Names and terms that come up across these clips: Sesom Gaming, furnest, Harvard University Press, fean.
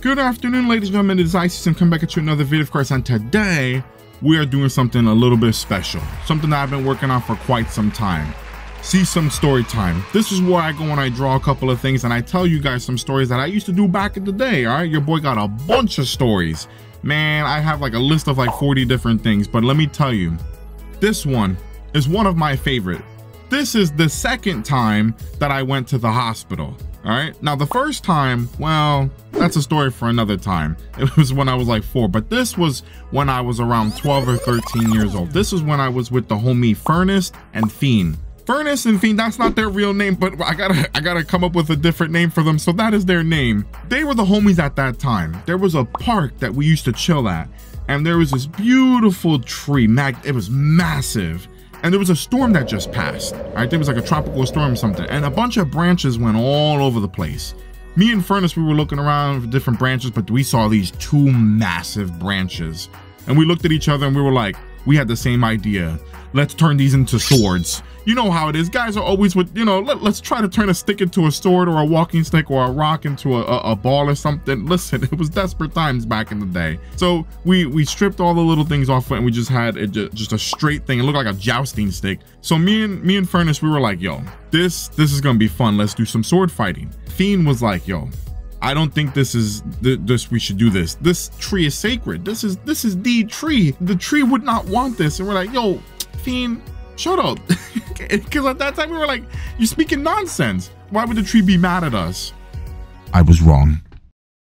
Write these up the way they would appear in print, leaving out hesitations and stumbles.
Good afternoon, ladies and gentlemen, it is Sesom, come back at you another video, of course, and today we are doing something a little bit special, something that I've been working on for quite some time. Sesom story time. This is where I go and I draw a couple of things and I tell you guys some stories that I used to do back in the day. All right, your boy got a bunch of stories, man. I have like a list of like 40 different things, but let me tell you, this one is one of my favorite. This is the second time that I went to the hospital. All right, now the first time, well, that's a story for another time. It was when I was like 4, but this was when I was around 12 or 13 years old. This is when I was with the homie Furnace and Fiend. Furnace and Fiend, that's not their real name, but I gotta come up with a different name for them, so that is their name. They were the homies at that time. There was a park that we used to chill at, and there was this beautiful tree, it was massive. And there was a storm that just passed. All right, there was like a tropical storm or something, and a bunch of branches went all over the place. Me and Furnace, we were looking around for different branches, but we saw these two massive branches. And we looked at each other and we were like, we had the same idea. Let's turn these into swords. You know how it is, guys are always with, you know, let's try to turn a stick into a sword or a walking stick or a rock into a ball or something. Listen, it was desperate times back in the day. So we stripped all the little things off and we just had it just a straight thing. It looked like a jousting stick. So me and Furnace, we were like, yo, this is gonna be fun. Let's do some sword fighting. Fiend was like, yo, I don't think we should do this. This tree is sacred. This is the tree. The tree would not want this. And we're like, yo, Fiend, shut up. Because at that time we were like, you're speaking nonsense. Why would the tree be mad at us? I was wrong.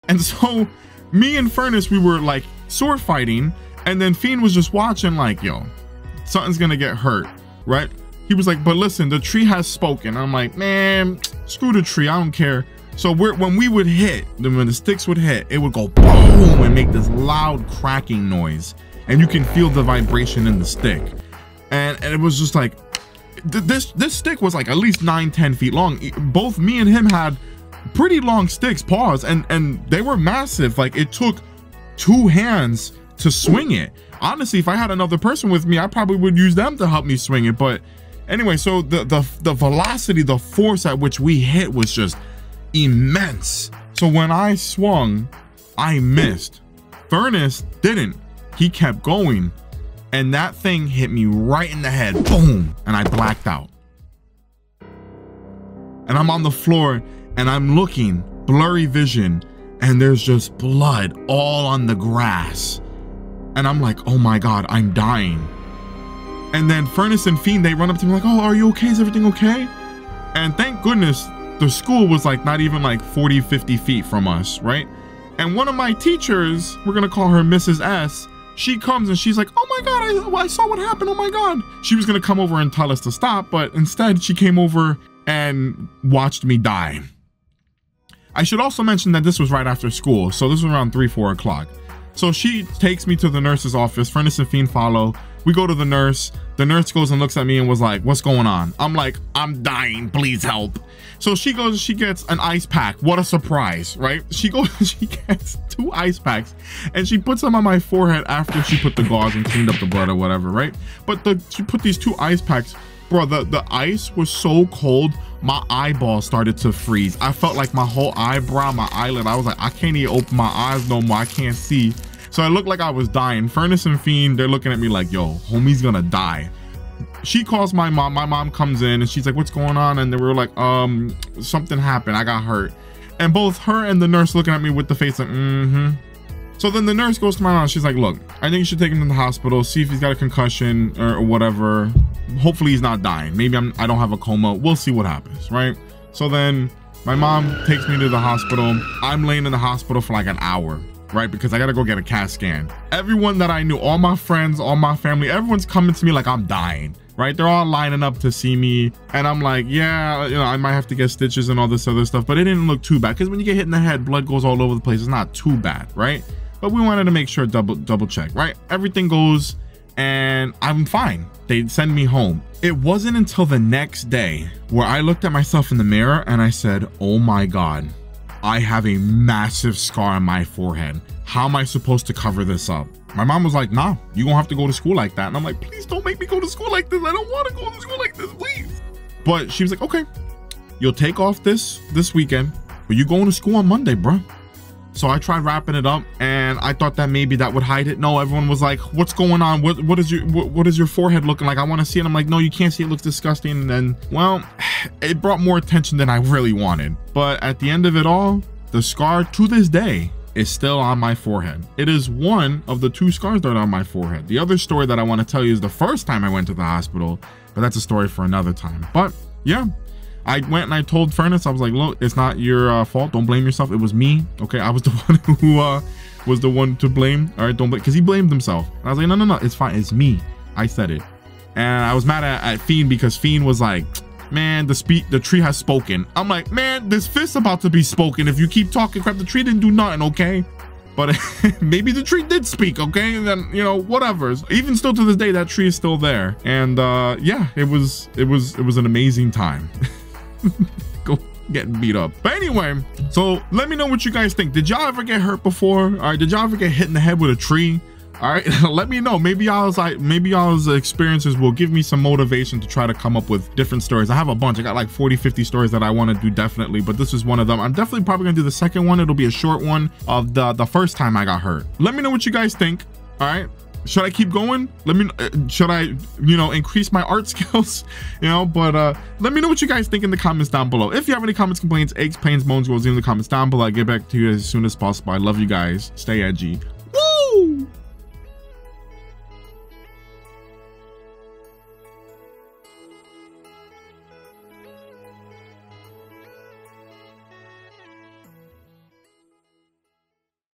And so me and Furnace, we were like sword fighting, and then Fiend was just watching like, yo, something's gonna get hurt, right? He was like, but listen, the tree has spoken. I'm like, man, screw the tree, I don't care. So when we would hit, when the sticks would hit, it would go boom and make this loud cracking noise, and you can feel the vibration in the stick. And it was just like, this stick was like at least 9-10 feet long. Both me and him had pretty long sticks, paws, and they were massive. Like, it took 2 hands to swing it. Honestly, if I had another person with me, I probably would use them to help me swing it. But anyway, so the velocity, the force at which we hit was just immense. So when I swung, I missed. Furnace didn't. He kept going. And that thing hit me right in the head, boom, and I blacked out. And I'm on the floor and I'm looking, blurry vision, and there's just blood all on the grass. And I'm like, oh my God, I'm dying. And then Furnace and Fiend, they run up to me like, oh, are you okay? Is everything okay? And thank goodness the school was like not even like 40, 50 feet from us, right? And one of my teachers, we're gonna call her Mrs. S, she comes and she's like, oh my God, I saw what happened, oh my God. She was gonna come over and tell us to stop, but instead she came over and watched me die. I should also mention that this was right after school, so this was around 3, 4 o'clock. So she takes me to the nurse's office, Furnace and Fiend follow. We go to the nurse. The nurse goes and looks at me and was like, what's going on? I'm like, I'm dying, please help. So she goes, she gets an ice pack. What a surprise, right? She goes, she gets 2 ice packs and she puts them on my forehead after she put the gauze and cleaned up the blood or whatever, right? But she put these 2 ice packs. Bro, the ice was so cold, my eyeball started to freeze. I felt like my whole eyebrow, my eyelid, I was like, I can't even open my eyes no more, I can't see. So I looked like I was dying. Furnace and Fiend, they're looking at me like, yo, homie's gonna die. She calls my mom. My mom comes in and she's like, what's going on? And they were like, something happened, I got hurt. And both her and the nurse looking at me with the face like, mm-hmm. So then the nurse goes to my mom, she's like, look, I think you should take him to the hospital, see if he's got a concussion or whatever. Hopefully he's not dying. Maybe I don't have a coma. We'll see what happens, right? So then my mom takes me to the hospital. I'm laying in the hospital for like an hour, right? Because I gotta go get a CAT scan. Everyone that I knew, all my friends, all my family, everyone's coming to me like I'm dying, right? They're all lining up to see me. And I'm like, yeah, you know, I might have to get stitches and all this other stuff, but it didn't look too bad. Cause when you get hit in the head, blood goes all over the place. It's not too bad, right? But we wanted to make sure, double check, right? Everything goes and I'm fine. They send me home. It wasn't until the next day where I looked at myself in the mirror and I said, oh my God, I have a massive scar on my forehead. How am I supposed to cover this up? My mom was like, nah, you're gonna have to go to school like that. And I'm like, please don't make me go to school like this. I don't wanna go to school like this, please. But she was like, okay, you'll take off this weekend, but you're going to school on Monday, bruh. So I tried wrapping it up and I thought that maybe that would hide it. No, everyone was like, what's going on? What is your forehead looking like? I want to see it. I'm like, no, you can't see it. It looks disgusting. And then, well, it brought more attention than I really wanted. But at the end of it all, the scar to this day is still on my forehead. It is one of the two scars that are on my forehead. The other story that I want to tell you is the first time I went to the hospital, but that's a story for another time. But yeah, I went and I told Furnace, I was like, look, it's not your fault. Don't blame yourself. It was me. Okay. I was the one who was the one to blame. All right. Don't blame, because he blamed himself. And I was like, no, no, no. It's fine. It's me. I said it. And I was mad at Fiend because Fiend was like, man, the tree has spoken. I'm like, man, this fist's about to be spoken. If you keep talking crap, the tree didn't do nothing. Okay. But maybe the tree did speak, okay? And then, you know, whatever. Even still to this day, that tree is still there. And yeah, it was an amazing time. Go getting beat up. But anyway, so let me know what you guys think. Did y'all ever get hurt before? All right, did y'all ever get hit in the head with a tree? All right, let me know. Maybe y'all's experiences will give me some motivation to try to come up with different stories. I have a bunch. I got like 40-50 stories that I want to do definitely, but this is one of them. I'm definitely probably gonna do the second one. It'll be a short one of the first time I got hurt. Let me know what you guys think. All right, should I keep going? Should I, you know, increase my art skills? You know, but let me know what you guys think in the comments down below. If you have any comments, complaints, aches, pains, moans, goals in the comments down below, I get back to you as soon as possible. I love you guys. Stay edgy.